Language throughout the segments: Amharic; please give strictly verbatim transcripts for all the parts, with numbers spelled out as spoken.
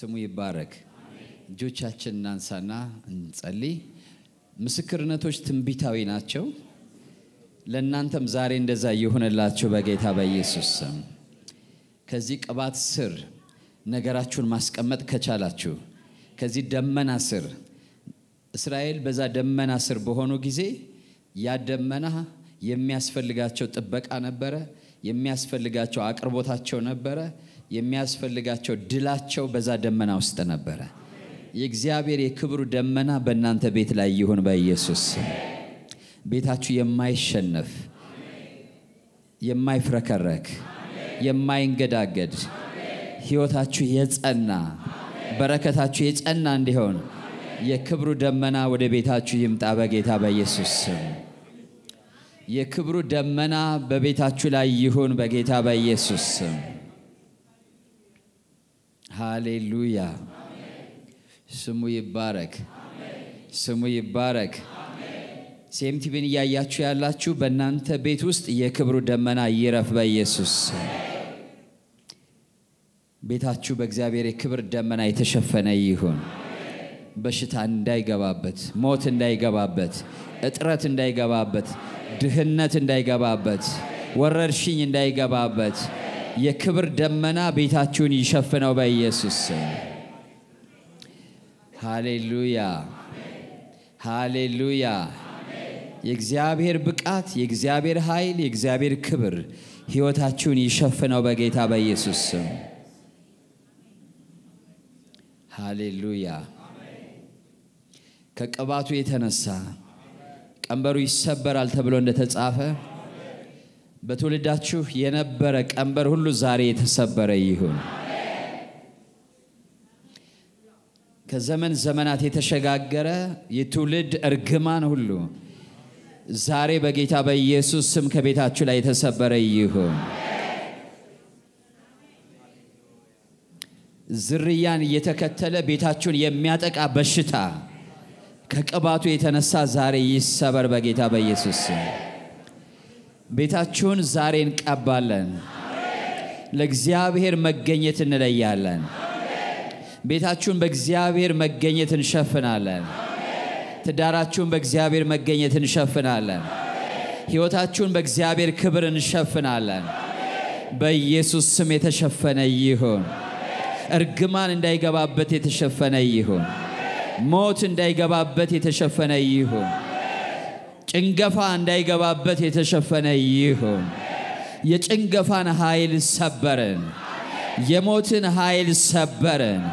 سمو يبارك جوچاچن نانسانا نصلي مسكرنتوش تنبيتاوي ناتشو ለእናንተም ዛሬ እንደዛ ይሁንላችሁ በጌታ በኢየሱስ ስም ከዚህ ቀባት ስር ነገራችሁን ማስቀመጥ ከቻላችሁ ከዚህ ደመና ስር እስራኤል በዛ ደመና ስር በሆኑ ጊዜ ያ ደመና የሚያስፈልጋቸው ጥበቃ ነበረ የሚያስፈልጋቸው አቅርቦታቸው ነበረ የሚያስፈልጋቸው ድላቸው በዛ ደመና ውስጥ ነበረ የእግዚአብሔር የክብሩ ደመና በእናንተ ቤት ላይ ይሁን በኢየሱስ ስም بيتاچو የማይሸነፍ የማይፍረከረክ የማይንገዳገድ ህይወታችሁ የጸና በረከታችሁ የጸና እንዲሆን የክብሩ ደመና ወደ ቤታችሁ ይምጣ በጌታ በኢየሱስ ስም የክብሩ ደመና በቤታችሁ ላይ ይሁን በጌታ በኢየሱስ ስም ሃሌሉያ ስሙ ይባረክ ስሙ ይባረክ سيمتبين يا ياتشو يا لاتشو بنانت بيت وسط يكبرو دمنا يرف بيسوس بيتاتشو بأغزابير يكبر دمنا يتشفن يهون بشتان داي قبابت موتن داي قبابت اتراتن داي قبابت دهنتن داي قبابت وررشين داي قبابت يكبر دمنا بيتاتشو يشفنو بيسوس هاليلويا هاليلويا የእግዚአብሔር ብቃት የእግዚአብሔር ኃይል የእግዚአብሔር ክብር ሕይወታችሁን ይሸፍነው በጌታ በኢየሱስ ስም ሃሌሉያ ከቀባቱ የተነሳ ቀንበሩ ይሰበራል ተብሎ እንደተጻፈ በትውልዳችሁ የነበረ ቀንበር ሁሉ ዛሬ የተሰበረ ይሁን ከዘመን ዘመናት የተሸጋገረ የትውልድ እርግማን ሁሉ ዛሬ በጌታ በኢየሱስ ስም ከቤታችሁ ላይ ተሰበረ ይሁን ዝርያን የተከተለ ቤታችሁን የሚያጠቃ በሽታ ከቀባቱ የተነሳ ዛሬ ይሰበር በጌታ በኢየሱስ ስም ቤታችሁን ዛሬ እንቀባለን ለእግዚአብሔር መገኘት እንለያለን ቤታችሁን በእግዚአብሔር መገኘት እንሸፍናለን ትዳራችሁን በእግዚአብሔር መገኘት እንሸፍናለን ሕይወታችሁን በእግዚአብሔር ክብር እንሸፍናለን በኢየሱስ ስም የተሸፈነ ይሁን እርግማን እንዳይገባበት የተሸፈነ ይሁን ሞት እንዳይገባበት የተሸፈነ ይሁን ጭንገፋ እንዳይገባበት የተሸፈነ ይሁን የጭንገፋን ኃይል ሰበረን የሞትን ኃይል ሰበረን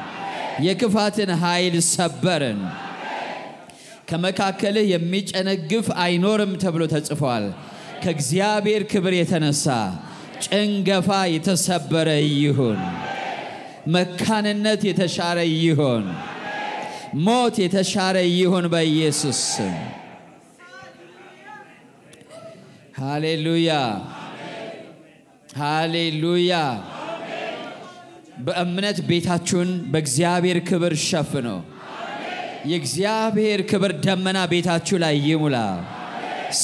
የክፋትን ኃይል ሰበረን ከመካከለ የሚጨነግፍ አይኖርም ተብሎ ተጽፏል ከእግዚአብሔር ክብር የተነሳ ጭንገፋ የተሰበረ ይሁን መካንነት የተሻረ ይሁን ሞት የተሻረ ይሁን በኢየሱስ ስም ሃሌሉያ ሃሌሉያ በእምነት ቤታችሁን በእግዚአብሔር ክብር ሸፍኑ የእግዚአብሔር ክብር ደመና ቤታችሁ ላይ ይሙላ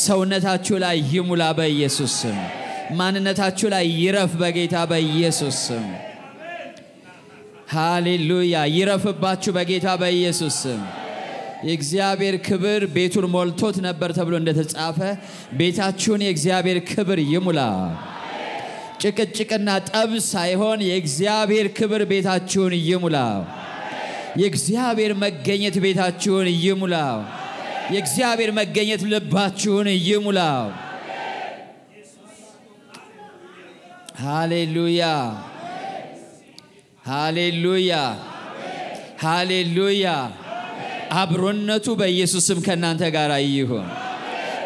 ሰውነታችሁ ላይ ይሙላ በኢየሱስ ስም ማንነታችሁ ላይ ይረፍ በጌታ በኢየሱስ ስም ሃሌሉያ ይረፍባችሁ በጌታ በኢየሱስ ስም የእግዚአብሔር ክብር ቤቱን ሞልቶት ነበር ተብሎ እንደተጻፈ ቤታችሁን የእግዚአብሔር ክብር ይሙላ ጭቅጭቅና ጠብ ሳይሆን የእግዚአብሔር ክብር ቤታችሁን ይሙላ የእግዚአብሔር መገኘት ቤታችሁን ይሙላ የእግዚአብሔር መገኘት ልባችሁን ይሙላ ሃሌሉያ ሃሌሉያ ሃሌሉያ አብሮነቱ በኢየሱስ ስም ከናንተ ጋር ይሁን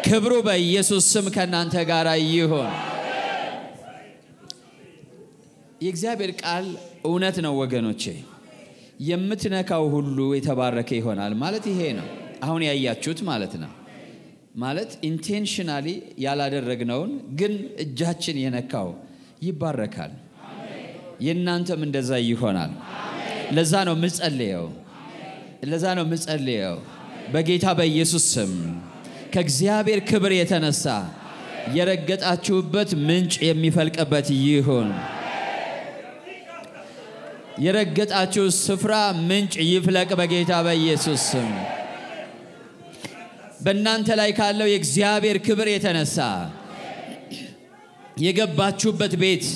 ክብሩ በኢየሱስ ስም ከናንተ ጋር ይሁን የእግዚአብሔር ቃል እውነት ነው ወገኖቼ የምትነካው ሁሉ የተባረከ ይሆናል ማለት ይሄ ነው አሁን ያያችሁት ማለት ነው ማለት ኢንቴንሽናሊ ያላደረግነውን ግን እጃችን የነካው ይባረካል የናንተም እንደዛ ይሆናል ለዛ ነው ምጸልየው ለዛ ነው ምጸልየው በጌታ በኢየሱስ ስም ከእግዚአብሔር ክብር የተነሳ የረገጣችሁበት ምንጭ የሚፈልቅበት ይሁን يرقت أشوف سفرة منج يفلك بقيتها بيسوس بنان تلاقي الله يجزيابير كبر يتنسى يجب باتشوبت بيت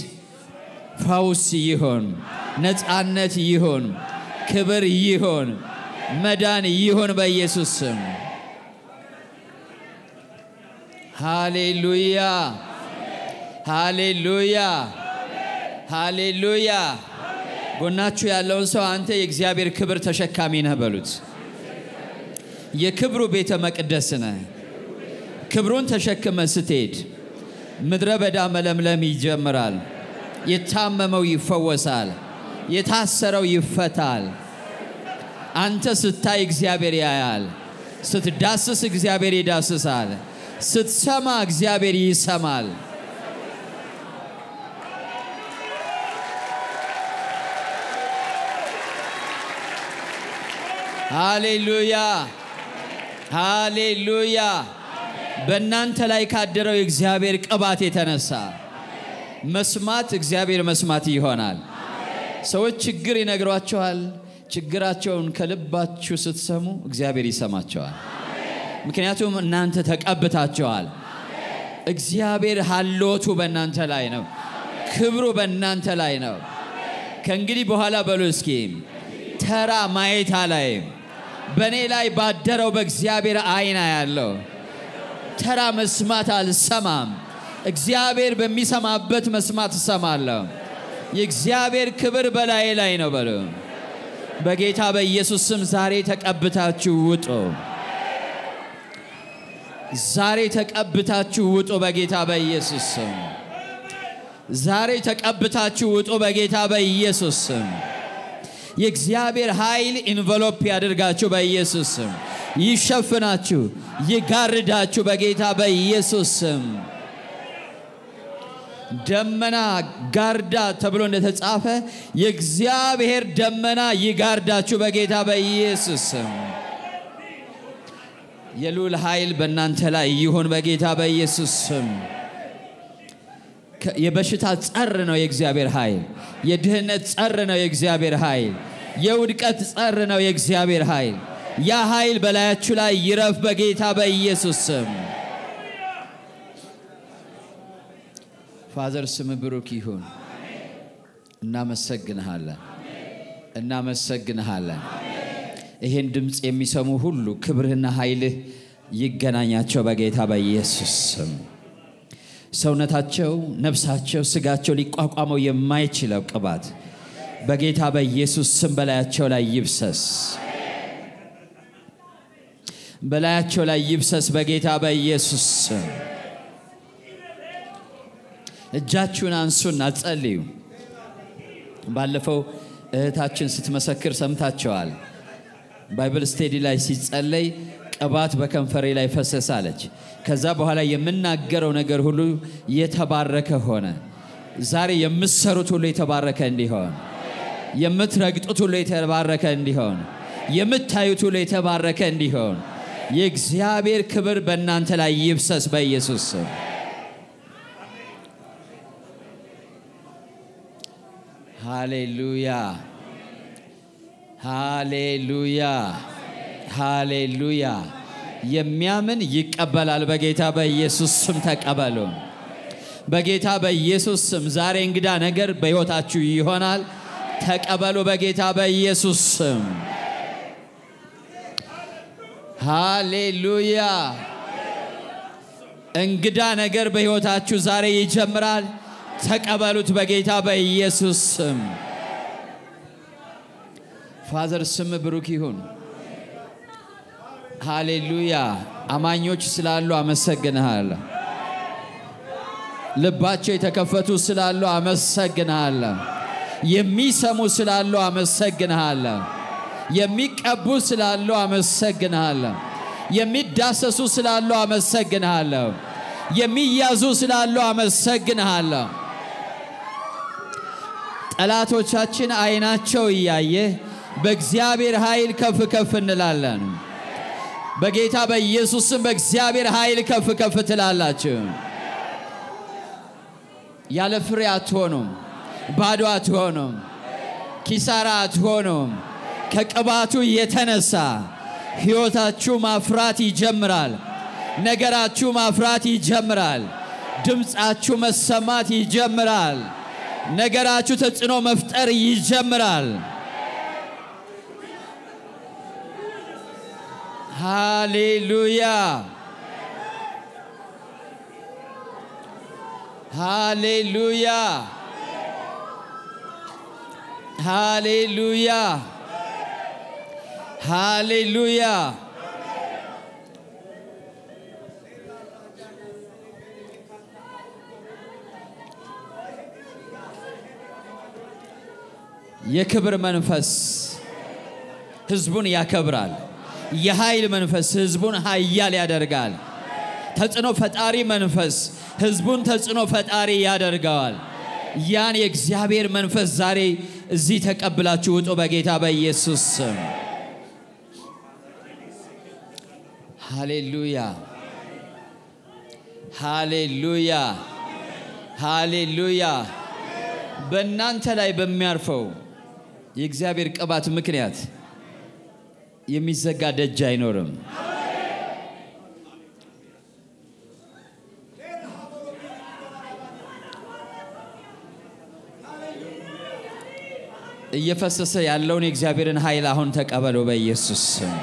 فوس يهون نتعنت يهون كبر يهون مدان يهون بيسوس هاليلويا هاليلويا هاليلويا قناتشو يا لونسو أنت يجزيابير كبر تشكامينها بلوت يكبروا بيت مقدسنا كبرون تشكم ستيد مدربة دامل ملمي جمرال يتامموا يفوسال يتحسروا يفتال أنت ستا يجزيابير يايال ست داسس يجزيابير يداسسال ست سما يجزيابير يسمال هاليلويا هاليلويا بنان تلاقي كادروا إخزابير كباتي تنسى مسمات إخزابير مسماتي هونال سويت شجري نجروات شوال شجرات شون كلبات شو ستسمو إخزابيري سمات شوال مكنياتهم بنان تتك أبتات شوال إخزابير هاللوتو بنان تلاينو كبرو بنان تلاينو كنجري بحالا بلوسكيم ترى مايت عليه بني لاي بادروا بإخزابير عينا يالله ترى مسمات على السمام إخزابير بمسام عبت مسمات السماء الله إخزابير كبر بلاي لاينو بلو بقيتها بيسوس مزاري تك أبتها تشوتو زاري تك أبتها تشوتو بقيتها بيسوس زاري تك أبتها تشوتو بقيتها بيسوس يكزيابير هايل انفلوب يادرغاچو با يسوس يشفناچو يغارداچو بگیتا با يسوس دمنا غاردا تبلو اندتهصافه يكزيابير دمنا يغارداچو بگیتا با يسوس يلول هايل بنانتلا يهون بگیتا با يسوس يبشتا تصر نو يكزيابير هايل يدهنت تصر نو يكزيابير هايل يودكت تصر نو يكزيابير هايل يا هايل بلاياتچو لا يرف بگیتا بيسوس سم فادر سم بروك يهون እናመሰግናለን እናመሰግናለን ይሄን ድምጽ የሚሰሙ ሁሉ ክብርህና ኃይልህ ይገናኛቸው በጌታ በኢየሱስ ስም ሰውነታቸው ነፍሳቸው ስጋቸው ሊቋቋመው የማይችለው ቅባት በጌታ በኢየሱስ ስም በላያቸው ላይ ይብሰስ በላያቸው ላይ ይብሰስ በጌታ በኢየሱስ ስም እጃችሁን አንሱና ጸልዩ ባለፈው እህታችን ስትመሰክር ሰምታችኋል ባይብል ስቴዲ ላይ ሲጸለይ ቅባት በከንፈሬ ላይ ፈሰሰ አለች ከዛ በኋላ የምናገረው ነገር ሁሉ የተባረከ ሆነ ዛሬ የምትሰሩት ሁሉ የተባረከ እንዲሆን የምትረግጡት ሁሉ የተባረከ እንዲሆን የምታዩት ሁሉ የተባረከ እንዲሆን የእግዚአብሔር ክብር በእናንተ ላይ ይብሰስ በኢየሱስ ስም ሃሌሉያ ሃሌሉያ ሃሌሉያ የሚያምን ይቀበላል በጌታ በኢየሱስ ስም ተቀበሉ በጌታ በኢየሱስ ስም ዛሬ እንግዳ ነገር በሕይወታችሁ ይሆናል ተቀበሉ በጌታ በኢየሱስ ስም ሃሌሉያ እንግዳ ነገር በሕይወታችሁ ዛሬ ይጀምራል ተቀበሉት በጌታ በኢየሱስ ስም ፋዘር ስም ብሩክ ይሁን ሃሌሉያ አማኞች ስላሉ አመሰግናለሁ ልባቸው የተከፈቱ ስላሉ አመሰግናለሁ የሚሰሙ ስላሉ አመሰግናለሁ የሚቀቡ ስላሉ አመሰግናለሁ የሚዳሰሱ ስላሉ አመሰግናለሁ የሚያዙ ስላሉ አመሰግናለሁ ጠላቶቻችን አይናቸው ይያየ በእግዚአብሔር ኃይል ከፍ ከፍ እንላለን በጌታ በኢየሱስ ስም በእግዚአብሔር ኃይል ከፍ ከፍ ትላላችሁ ያለ ፍሬ አትሆኑም ባዶ አትሆኑም كسارات هونم كقباتو يتنسى حيوتاتشو مافراتي جمرال نغراتشو مافراتي جمرال دمصاتشو مسماتي جمرال نغراتشو تتنو مفطر يجمرال. هاليلويا هاليلويا هاليلويا هاليلويا. يكبر منفس حزبون يكبرال يهايل منفس حزبون هايال يادرغال تتصنو فطاري منفس حزبون تتصنو فطاري يادرغال يعني اغزيابير منفس زاري زي تقبلاچو وطو بغيتا بيسوس. هاليلويا هاليلويا هاليلويا. بنانته لاي بميارفو يغزيابير قبات مكنيات يميزك دج አይኖርም. እየፈሰሰ ያለውን የእግዚአብሔርን ኃይል አሁን ተቀበሉ በኢየሱስ ስም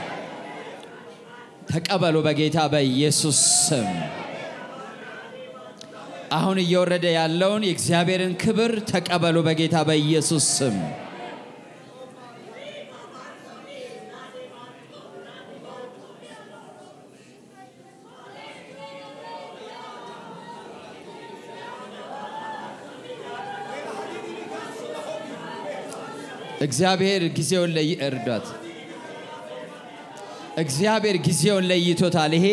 ተቀበሉ በጌታ በኢየሱስ ስም። አሁን እየወረደ ያለውን የእግዚአብሔርን ክብር ተቀበሉ በጌታ በኢየሱስ ስም። እግዚአብሔር ጊዜውን ለይርዳት እግዚአብሔር ጊዜውን ለይቶታል። ይሄ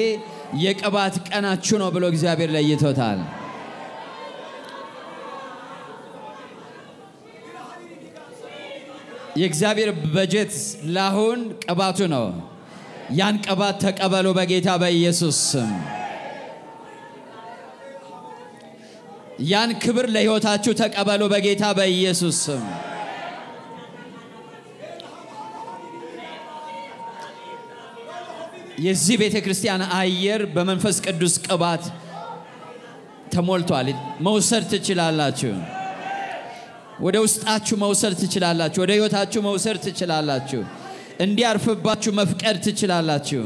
የቀባት ቀናችሁ ነው ብሎ እግዚአብሔር ለይቶታል። የእግዚአብሔር በጀት ላሁን ቀባቱ ነው። ያን ቀባት ተቀበሉ በጌታ በኢየሱስ ስም። ያን ክብር ለህይወታችሁ ተቀበሉ በጌታ በኢየሱስ ስም። የዚህ ቤተክርስቲያን አየር በመንፈስ ቅዱስ ቅባት ተሞልቷል። መውሰድ ትችላላችሁ፣ ወደ ውስጣችሁ መውሰድ ትችላላችሁ፣ ወደ ህይወታችሁ መውሰድ ትችላላችሁ፣ እንዲያርፍባችሁ መፍቀድ ትችላላችሁ።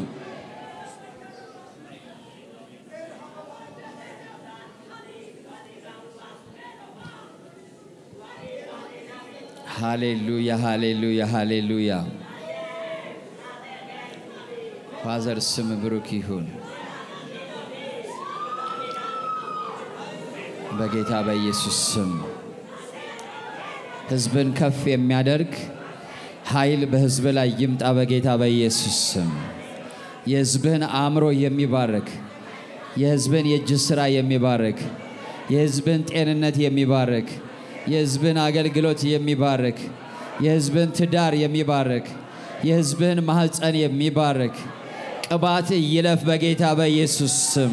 ሃሌሉያ ሃሌሉያ ሃሌሉያ። ፋዘር ስም ብሩክ ይሁን በጌታ በኢየሱስ ስም። ህዝብን ከፍ የሚያደርግ ኃይል በህዝብ ላይ ይምጣ በጌታ በኢየሱስ ስም። የህዝብን አእምሮ የሚባርክ የህዝብን የእጅ ስራ የሚባርክ የህዝብን ጤንነት የሚባርክ የህዝብን አገልግሎት የሚባርክ የህዝብን ትዳር የሚባርክ የህዝብን ማህፀን የሚባርክ ቅባት ይለፍ በጌታ በኢየሱስ ስም።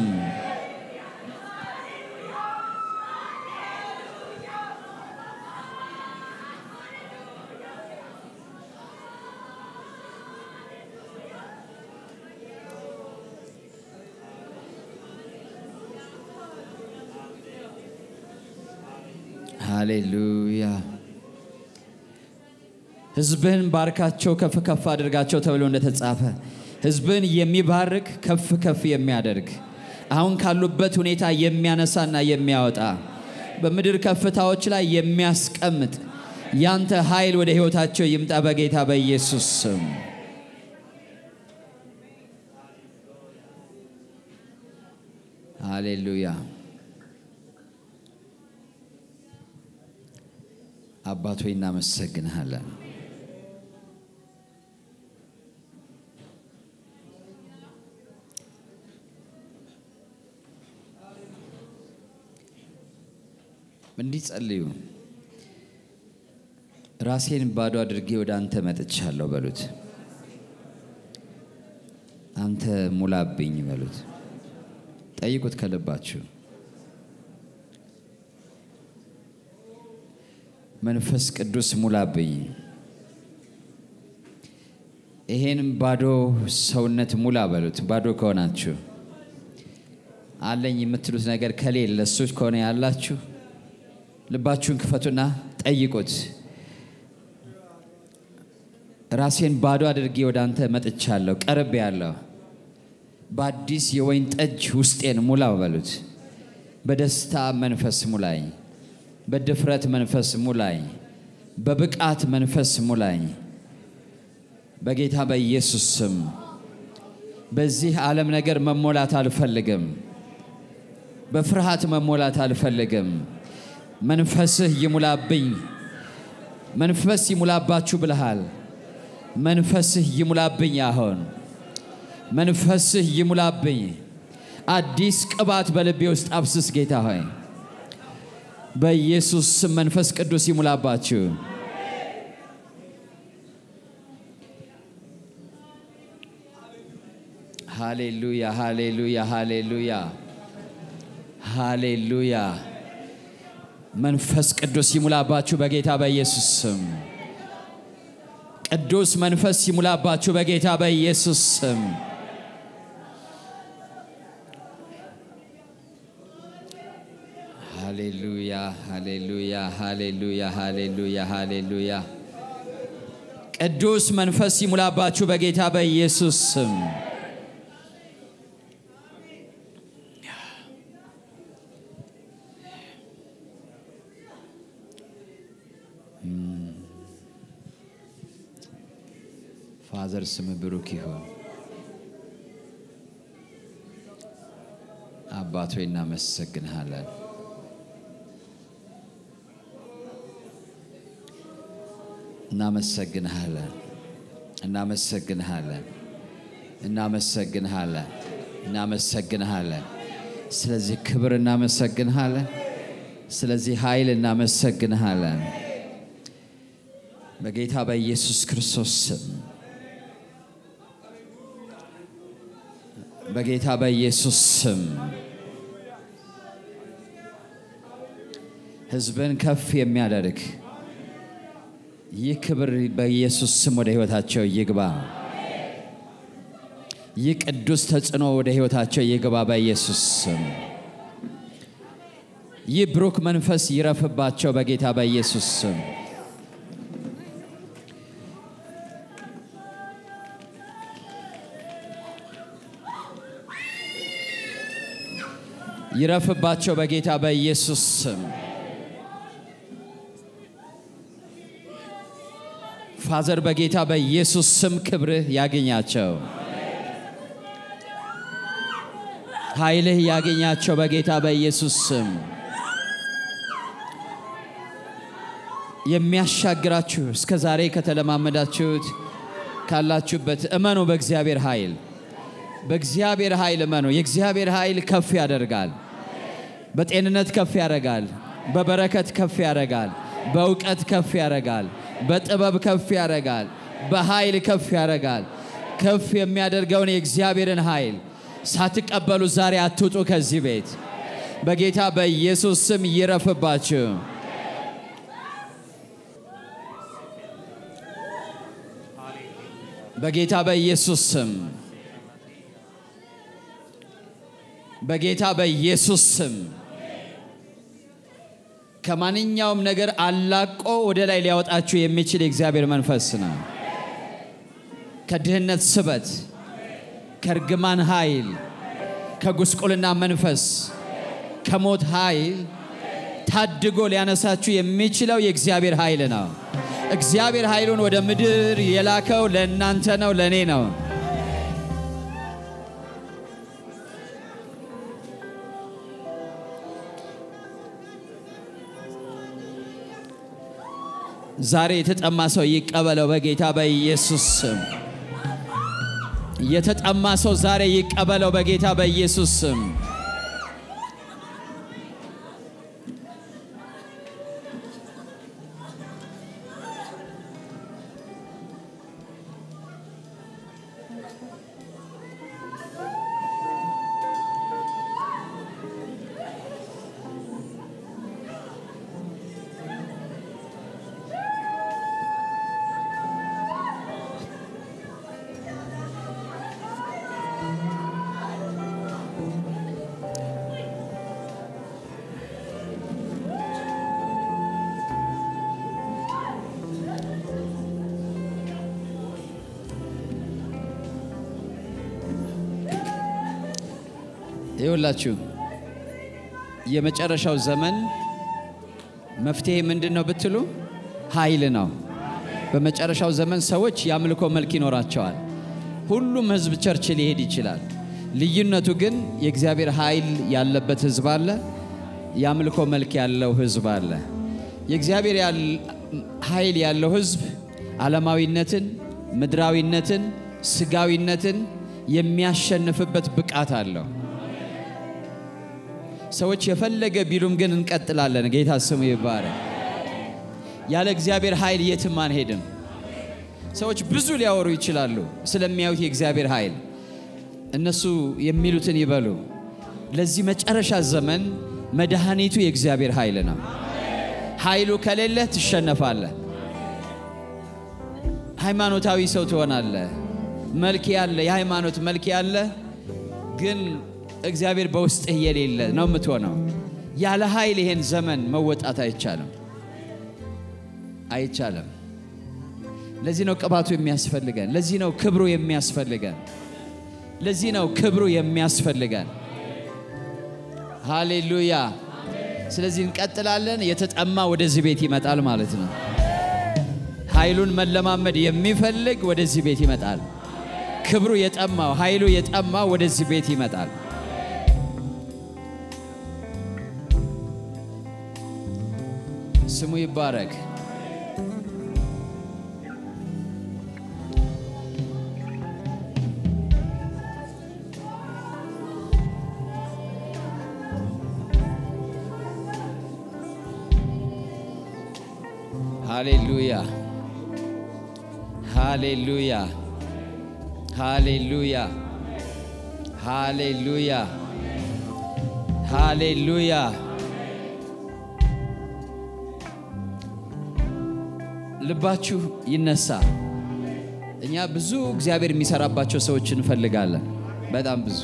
ሃሌሉያ። ህዝብን ባርካቸው ከፍ ከፍ አድርጋቸው ተብሎ እንደተጻፈ ህዝብን የሚባርክ ከፍ ከፍ የሚያደርግ አሁን ካሉበት ሁኔታ የሚያነሳና የሚያወጣ በመድር ከፍታዎች ላይ የሚያስቀምጥ ያንተ ኃይል ወደ ህይወታቸው ይምጣ በጌታ በኢየሱስ ስም። ሃሌሉያ። አባት ሆይ እናመሰግናለን። እንዲጸልዩ ራሴን ባዶ አድርጌ ወደ አንተ መጥቻለሁ በሉት። አንተ ሙላብኝ በሉት። ጠይቁት ከልባችሁ منفس قدوس ሙላብኝ ይሄንም ባዶ ሰውነት ሙላ በሉት ባዶ ከሆናችሁ አለኝ የምትሉት ነገር ከሌለ እሱስ ከሆነ ያላችሁ ልባችሁን ክፈቱና ጠይቁት ራሴን ባዶ አድርጌ ወዳንተ መጥቻለሁ ቀርብ ያለው ባዲስ የወይን ጠጅ ውስጤን ሙላ በሉት በደስታ መንፈስ ሙላኝ بدفرات منفس مولاي ببقات منفس مولاي بقيتها بيسوس سم بزيه عالم نجر ممولات الفلقم بفرحات ممولات الفلقم منفسه يمولابي منفسي مولاباتشو بالحال منفسه يمولابي يا هون منفسه يمولابي اديس قبات بلبي وسط ابسس جيتا هاي በኢየሱስ መንፈስ ቅዱስ ይሙላባችሁ ሃሌሉያ ሃሌሉያ ሃሌሉያ ሃሌሉያ መንፈስ ቅዱስ ይሙላባችሁ በጌታ በኢየሱስ ስም ቅዱስ መንፈስ ይሙላባችሁ በጌታ በኢየሱስ ስም Hallelujah, hallelujah, hallelujah, hallelujah, hallelujah. Kedus manfasi mulabachu bagi taba Yesus. Father semu berukiho. Abatu ina mesegen halal. እናመሰግን ሃለ እናመሰግን ሃለ እናመሰግን ሃለ እናመሰግን ሃለ ስለዚህ ክብር እናመሰግን ሃለ ስለዚህ ኃይል እናመሰግን ሃለ በጌታ በኢየሱስ ክርስቶስ በጌታ በኢየሱስ ህዝብን ከፍ የሚያደርግ ይክብር በኢየሱስ ስም ወደ ህይወታቸው ይግባ ይቅዱስ ተጽኖ ወደ ህይወታቸው ይግባ በኢየሱስ ስም ይብሩክ መንፈስ ይረፍባቸው በጌታ በኢየሱስ ስም ይረፍባቸው በጌታ በኢየሱስ ስም ፋዘር በጌታ በኢየሱስ ስም ክብር ያገኛቸው ኃይል ያገኛቸው በጌታ በኢየሱስ ስም የሚያሻግራችሁ እስከ ዛሬ ከተለማመዳችሁት ካላችሁበት እመኑ በእግዚአብሔር ኃይል በእግዚአብሔር ኃይል እመኑ የእግዚአብሔር ኃይል ከፍ ያደርጋል በጤንነት ከፍ ያደርጋል በበረከት ከፍ ያደርጋል በእውቀት ከፍ ያደርጋል በጥበብ ከፍ ያደርጋል በኃይል ከፍ ያደርጋል ከፍ የሚያደርገውን የእግዚአብሔርን ኃይል ሳትቀበሉ ዛሬ አትውጡ ከዚህ ቤት በጌታ በኢየሱስ ስም ይረፍባችሁ በጌታ በኢየሱስ ስም በጌታ በኢየሱስ ስም ከማንኛውም ነገር አላቆ ወደ ላይ ሊያወጣችሁ የሚችል የእግዚአብሔር መንፈስ ነው ከድህነት ስበት ከርግማን ኃይል ከጉስቁልና መንፈስ ከሞት ኃይል ታድጎ ሊያነሳችሁ የሚችለው የእግዚአብሔር ኃይል ነው እግዚአብሔር ኃይሉን ወደ ምድር የላከው ለእናንተ ነው ለኔ ነው ዛሬ የተጠማ ሰው ይቀበለው በጌታ በኢየሱስ ስም የተጠማ ሰው ዛሬ ይቀበለው በጌታ በኢየሱስ ስም يقولاتشو يمش أرشاو زمن مفتيه من دنا بتلو هايلنا بمش أرشاو زمن سوتش يعملكم ملكين وراتشال كل مزب ترشليه دي شلال ليجنا توجن يكذابير هايل يالله بتزبالله يعملكم ملك يالله وهزبالله يكذابير يال هايل يالله هزب على ماوينتن مدراوينتن سجاوينتن የሚያሸንፍበት ብቃት አለው ሰዎች የፈለገ ቢሉም ግን እንቀጥላለን ጌታ ስሙ ይባረክ ያለ እግዚአብሔር ኃይል የትም አንሄድም ሰዎች ብዙ ሊያወሩ ይችላሉ ስለሚያዩት የእግዚአብሔር ኃይል እነሱ የሚሉትን ይበሉ ለዚህ መጨረሻ ዘመን መድኃኒቱ የእግዚአብሔር ኃይል ነው ኃይሉ ከሌለ ትሸነፋለህ ሃይማኖታዊ ሰው ትሆናለህ ملك يالله يا إيمانوت ملك يالله جن إخبار بوسط هيلي الله نوم تونا يالله هاي لهن زمن موت أتاي تشالم أي تشالم لزينو كباتو يمياسفر لجان لزينو كبرو يمياسفر لجان لزينو كبرو يمياسفر لجان هاليلويا سلزين كاتلالن يتتأمى ودزبيتي ما تعلم علتنا هايلون ملما مد يميفلق ودزبيتي ما تعلم كبروا يتأمّا وهايلوا يتأمّا ودزي بيتي متعال سمو يبارك هاليلويا هاليلويا Hallelujah. Hallelujah. Hallelujah. ልባችሁ ይነሳ እኛ ብዙ እግዚአብሔር የሚሰራባቸው ሰዎችን ፈልጋለን በጣም ብዙ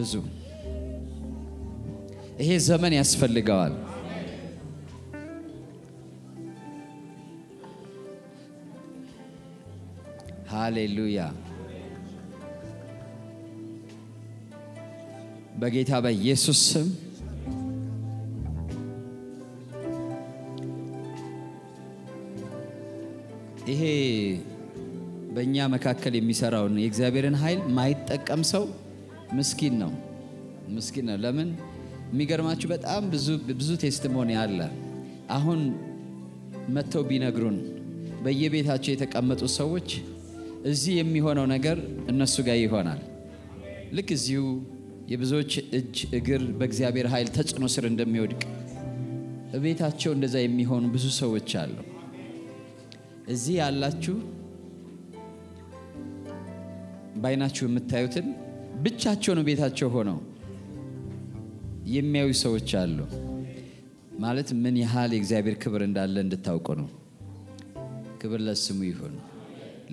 ብዙ ይሄ ዘመን ያስፈልጋዋል Hallelujah. በጌታ በኢየሱስ ስም ይሄ በእኛ መካከል የሚሰራውን የእግዚአብሔርን ኃይል ማይጠቀም ሰው ምስኪን ነው ምስኪን ነው ለምን የሚገርማችሁ በጣም ብዙ ብዙ ቴስቲሞኒ አለ አሁን መተው ቢነግሩን በየቤታቸው የተቀመጡ ሰዎች እዚህ የሚሆነው ነገር እነሱ ጋር ይሆናል ልክ እዚሁ የብዙዎች እጅ እግር በእግዚአብሔር ኃይል ተጽኖ ስር እንደሚወድቅ እቤታቸው እንደዛ የሚሆኑ ብዙ ሰዎች አሉ እዚህ ያላችሁ ባይናችሁ የምታዩትን ብቻቸው ነው ቤታቸው ሆነው የሚያዩ ሰዎች አሉ ማለት ምን ያህል የእግዚአብሔር ክብር እንዳለ እንድታውቁ ነው ክብር ለስሙ ይሁን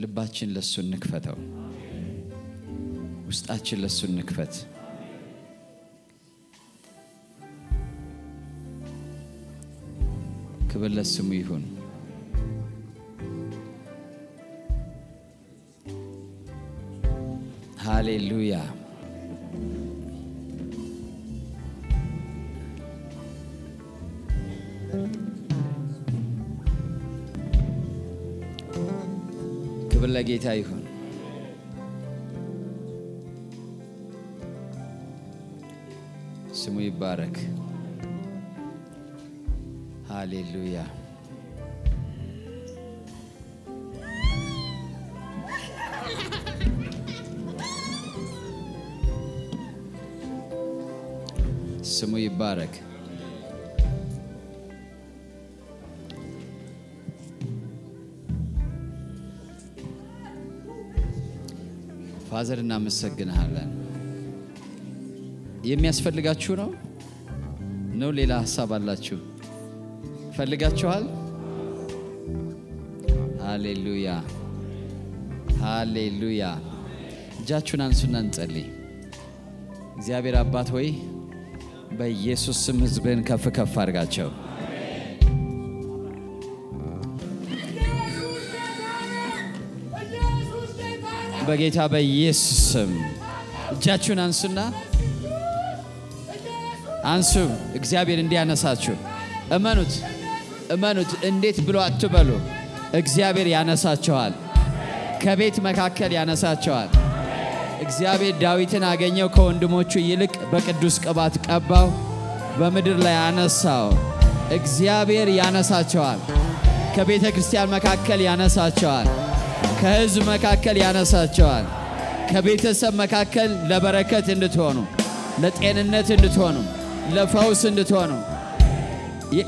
ልባችን ለሱ ንክፈተው ውስጣችን ለሱ ንክፈት ክብር ለስሙ ይሁን ሃሌሉያ ጌታ ይሁን ስሙ ይባረክ ሃሌሉያ ስሙ ይባረክ ፋዘርና መሰግናለን የሚያስፈልጋችሁ ነው ነው ሌላ ሐሳብ አላችሁ ፈልጋችኋል ሃሌሉያ ሃሌሉያ እጃችሁን አንሱና እንጸልይ እግዚአብሔር አባት ሆይ በኢየሱስ ስም ህዝብን ከፍ ከፍ አድርጋቸው በጌታ በኢየሱስ ስም እጃችሁን አንሱና أنسو إخبار إندي أنا ساتشو أمانوت أمانوت إنديت بلو أتبلو إخبار يانا ساتشوال كبيت مكاكر يانا ساتشوال إخبار داويتن أغنيو كوندموتشو يلك بكدوس كبات كباو بمدر ليانا ساو إخبار يانا ساتشوال كبيت كريستيان مكاكر يانا ساتشوال كهز مكاكر يانا ساتشوال كبيت سب مكاكر لبركة إندتوانو لتعنت إندتوانو لفوز إندتوانو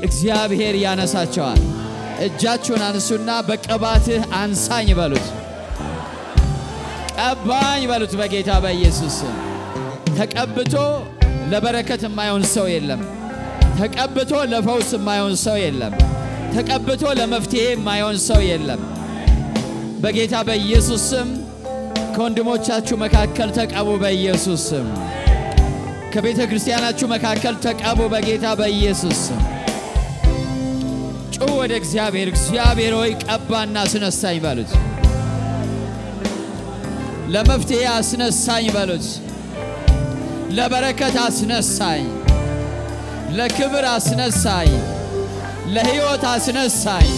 إخبار يانا ساتشوال الجاتون عن السنة بكباته عن ساني بالوت أباني بالوت بقيتها بيسوس تكبتو لبركة ما ينسوي لهم تكبتو لفوز ما ينسوي لهم تكبتو لمفتيه ما ينسوي لهم بقيتها بيسوس كوندموتشاتو مكاكل تكأبو بيسوس كبيتها كريستياناتو مكاكل تكأبو بقيتها بيسوس أود إخبار إخبار رويك أبان ناسنا سايم بالوت لمفتيح أسنا سايم بالوت لبركة أسنا سايم لكبر أسنا سايم لهيوت أسنا سايم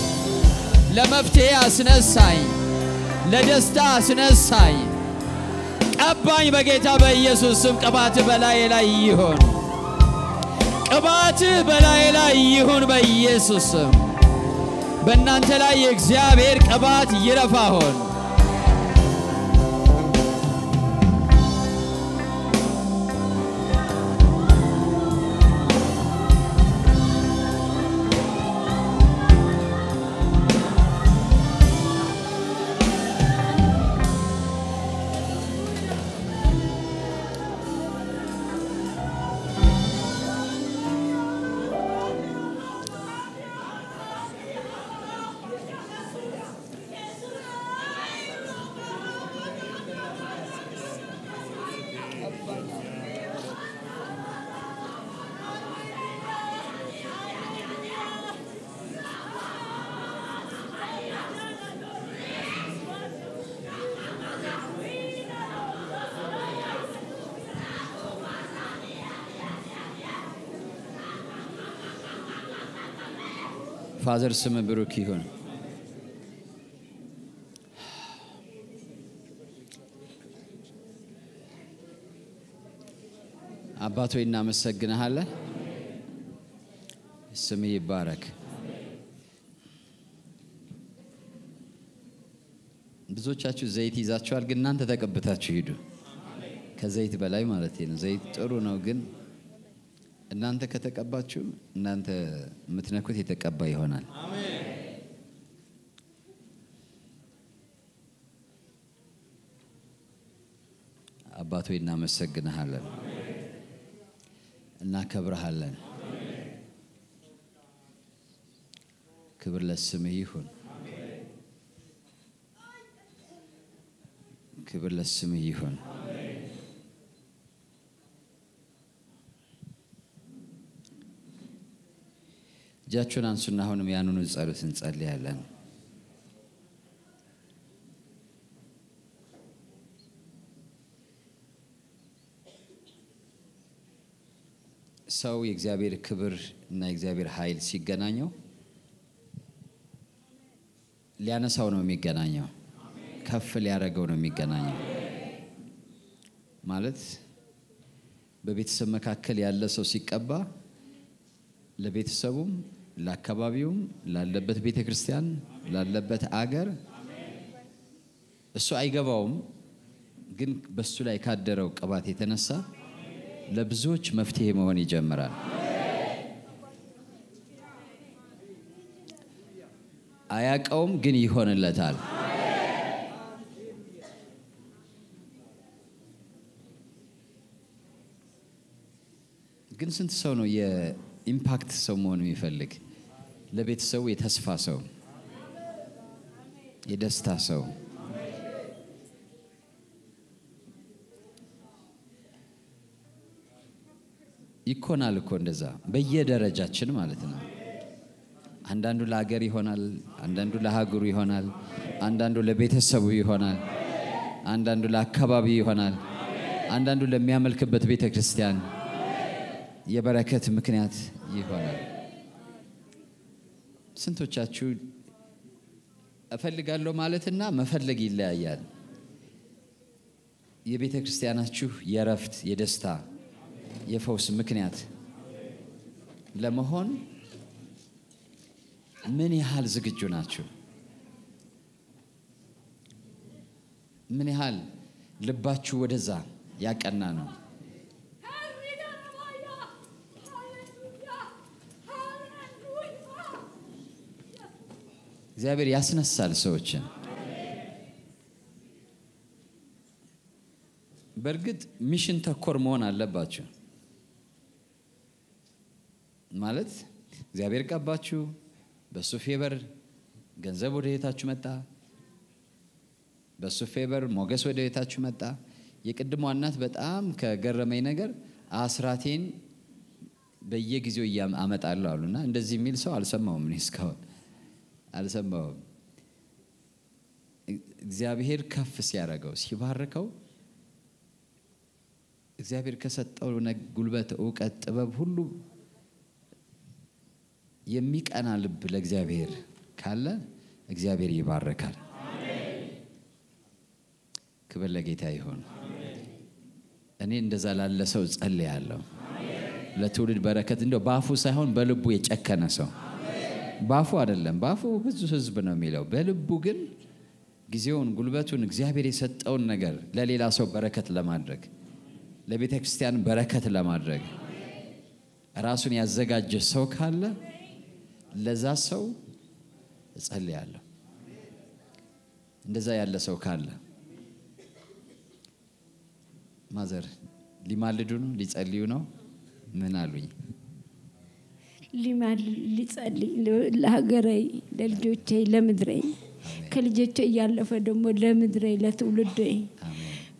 لمفتيح أسنا سايم لدستا أسنا سايم أبان بقيتها بيسوسم كبات بلا إلهيهون كبات بلا إلهيهون بيسوسم بنانت لا يجزا بيرك أبات يرفعون فازر سمع بروكي هون. أباتو إننا مسجنا هلا. سمي بارك. بزوجاتو زيتي زاتشو أرجع نانت تكبتاتشو يدو. كزيت بلاي مالتين زيت أرونا وجن. نانت كتكباتشو نانت متناكوتي تكباي هونال. آمين. أباتو إننا مسجنا هلا. إننا كبر هلا. كبر للسميهون. كبر للسميهون. جاتشون عن سنة هون ميانون نسألو سنسأل لها لنا سو يجزابير كبر نا يجزابير حايل سيجنانيو لأنا ساونو ميجنانيو كف ليارجونو ميجنانيو مالت ببيت سمك أكل يالله سوسيك أبا لبيت السبوم لا كبابيوم لا لبت بيت كريستيان لا لبت آجر السؤال جوابهم جن بس لا يقدروا كباتي تنسى لبزوج مفتيه موني جمران أياك أم جن يهون الله تعال جن سنت سونو يه إمباكت سومون ميفلك لبيت سوي تسفى سو يدستا سو يكون على كوندزا بيجي درجات شنو مالتنا عندنا دول أجري هونال عندنا دول هاجري هونال عندنا دول بيت السوي هونال عندنا دول كبابي هونال عندنا دول ميامل كبت بيت كريستيان የበረከት ምክንያት ይሆናል። ስንቶቻችሁ እፈልጋለሁ ማለትና መፈለግ ይለያያል። የቤተክርስቲያናችሁ የረፍት የደስታ የፈውስ ምክንያት ለመሆን ምን ያህል ዝግጁ ናችሁ? ምን ያህል ልባችሁ ወደዛ ያቀና ነው? እግዚአብሔር ያስነሳል ሰዎችን። በርግጥ ሚሽን ተኮር መሆን አለባችሁ። ማለት እግዚአብሔር ቀባችሁ በሱ ፌቨር ገንዘብ ወደ የታችሁ መጣ፣ በሱ ፌቨር ሞገስ ወደ የታችሁ መጣ። የቅድሞ እናት በጣም ከገረመኝ ነገር አስራቴን በየጊዜው ያመጣላሉ አሉና እንደዚህ ሚል ሰው አልሰማውም እኔ እስካሁን አልሰማውም። እግዚአብሔር ከፍ ሲያረጋው ሲባርከው እግዚአብሔር ከሰጠው ጉልበት ዕውቀት ጥበብ ሁሉ የሚቀና ልብ ለእግዚአብሔር ካለ እግዚአብሔር ይባርካል። አሜን። ክብር ለጌታ ይሁን። አሜን። እኔ እንደዛ ላለ ሰው ጸልያለሁ። አሜን። ለትውልድ በረከት እንደው ባፉ ሳይሆን በልቡ የጨከነ ሰው። አሜን። ባፉ አይደለም፣ ባፉ ብዙ ህዝብ ነው የሚለው፣ በልቡ ግን ጊዜውን ጉልበቱን እግዚአብሔር የሰጠውን ነገር ለሌላ ሰው በረከት ለማድረግ ለቤተክርስቲያን በረከት ለማድረግ ራሱን ያዘጋጀ ሰው ካለ ለዛ ሰው እጸልያለሁ። እንደዛ ያለ ሰው ካለ ማዘር ሊማልዱ ነው ሊጸልዩ ነው ምን አሉኝ? ሊማል ሊጸልይ ለሀገሬ ለልጆቼ ለምድሬ ከልጆቼ ያለፈ ደግሞ ለምድሬ ለትውልዴ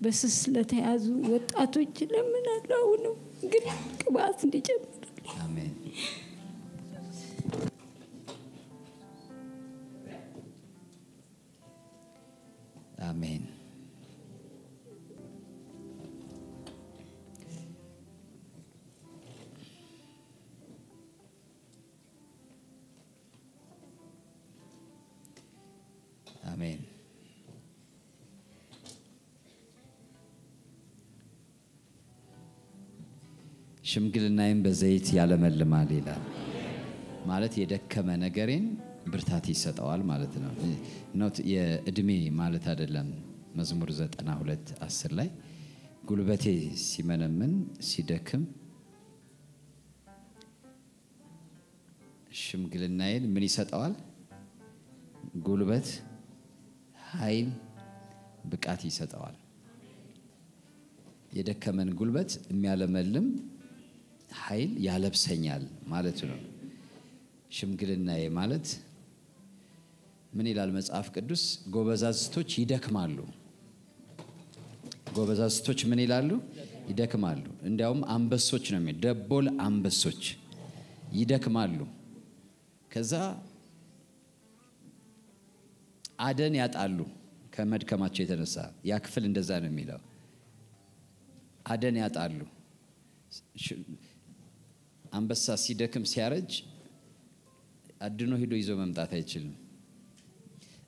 በስስ ለተያዙ ወጣቶች ለምናለው ነው ግን ቅባት እንዲጨምር። አሜን። አሜን። አሜን። ሽምግልናይም በዘይት ያለመልማል ይላል። ማለት የደከመ ነገርን ብርታት ይሰጣዋል ማለት ነው። ኖት የእድሜ ማለት አይደለም። መዝሙር ዘጠና ሁለት አስር ላይ ጉልበቴ ሲመነመን ሲደክም ሽምግልናይን ምን ይሰጣዋል? ጉልበት ኃይል ብቃት ይሰጣዋል። የደከመን ጉልበት የሚያለመልም ኃይል ያለብሰኛል ማለት ነው። ሽምግልናዬ ማለት ምን ይላል መጽሐፍ ቅዱስ? ጎበዛዝቶች ይደክማሉ። ጎበዛዝቶች ምን ይላሉ? ይደክማሉ። እንዲያውም አንበሶች ነው የሚል ደቦል አንበሶች ይደክማሉ። ከዛ አደን ያጣሉ ከመድከማቸው የተነሳ። ያ ክፍል እንደዛ ነው የሚለው አደን ያጣሉ። አንበሳ ሲደክም ሲያረጅ አድኖ ሄዶ ይዞ መምጣት አይችልም።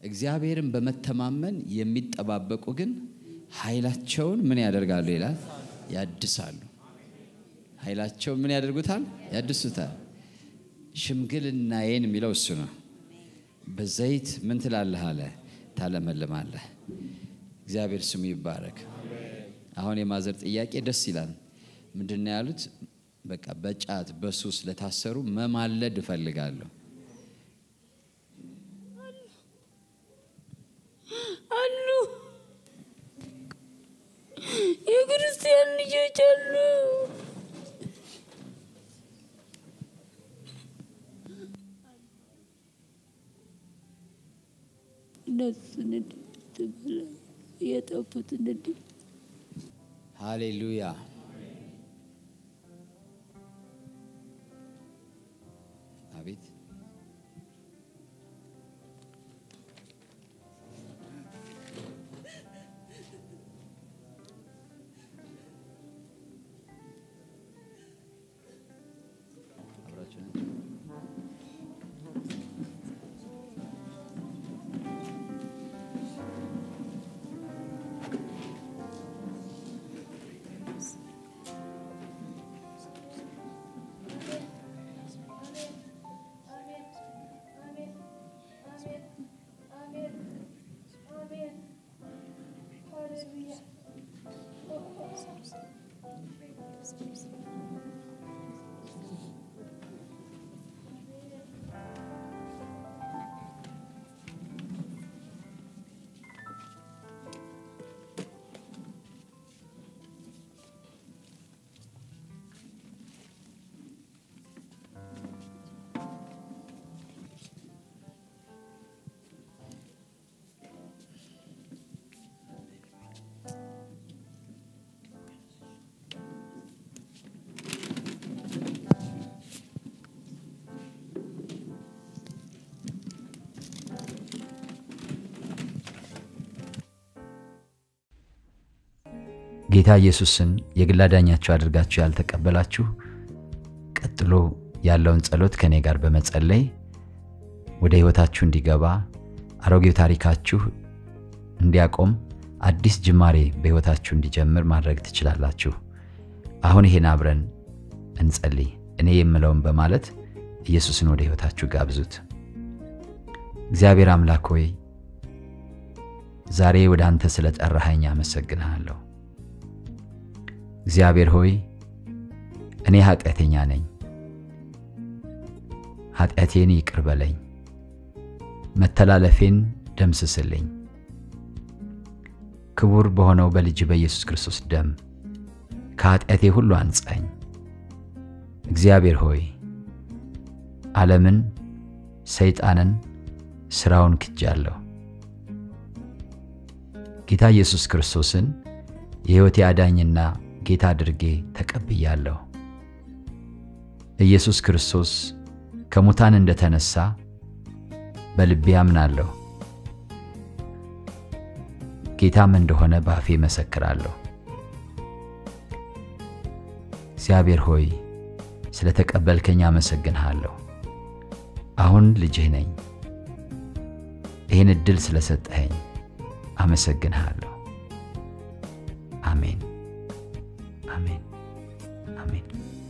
እግዚአብሔርን በመተማመን የሚጠባበቁ ግን ኃይላቸውን ምን ያደርጋሉ ይላል? ያድሳሉ። ኃይላቸውን ምን ያደርጉታል? ያድሱታል። ሽምግልናዬን የሚለው እሱ ነው። በዘይት ምን ትላለህ አለ? ታለመልማለህ። እግዚአብሔር ስሙ ይባረክ። አሁን የማዘር ጥያቄ ደስ ይላል። ምንድነው ያሉት? በቃ በጫት በሱስ ለታሰሩ መማለድ ፈልጋለሁ። አሉ የክርስቲያን ልጆች አሉ። ነፍስን ትብላ የጠፉት ንድ ሃሌሉያ። አቤት ጌታ ኢየሱስን የግላ ዳኛቸው አድርጋችሁ ያልተቀበላችሁ ቀጥሎ ያለውን ጸሎት ከኔ ጋር በመጸለይ ወደ ህይወታችሁ እንዲገባ አሮጌው ታሪካችሁ እንዲያቆም አዲስ ጅማሬ በህይወታችሁ እንዲጀምር ማድረግ ትችላላችሁ። አሁን ይሄን አብረን እንጸልይ። እኔ የምለውን በማለት ኢየሱስን ወደ ህይወታችሁ ጋብዙት። እግዚአብሔር አምላክ ሆይ ዛሬ ወደ አንተ ስለጠራኸኝ አመሰግናለሁ። እግዚአብሔር ሆይ እኔ ኃጢአተኛ ነኝ። ኃጢአቴን ይቅር በለኝ። መተላለፌን ደምስስልኝ። ክቡር በሆነው በልጅ በኢየሱስ ክርስቶስ ደም ከኃጢአቴ ሁሉ አንጻኝ። እግዚአብሔር ሆይ ዓለምን ሰይጣንን ስራውን ክጃለሁ። ጌታ ኢየሱስ ክርስቶስን የህይወቴ አዳኝና ጌታ አድርጌ ተቀብያለሁ። ኢየሱስ ክርስቶስ ከሙታን እንደተነሳ በልቤ አምናለሁ። ጌታም እንደሆነ ባፌ መሰክራለሁ። እግዚአብሔር ሆይ ስለተቀበልከኝ አመሰግንሃለሁ። አሁን ልጅህ ነኝ። ይሄን እድል ስለሰጠኸኝ አመሰግንሃለሁ። አሜን። አሜን። አሜን።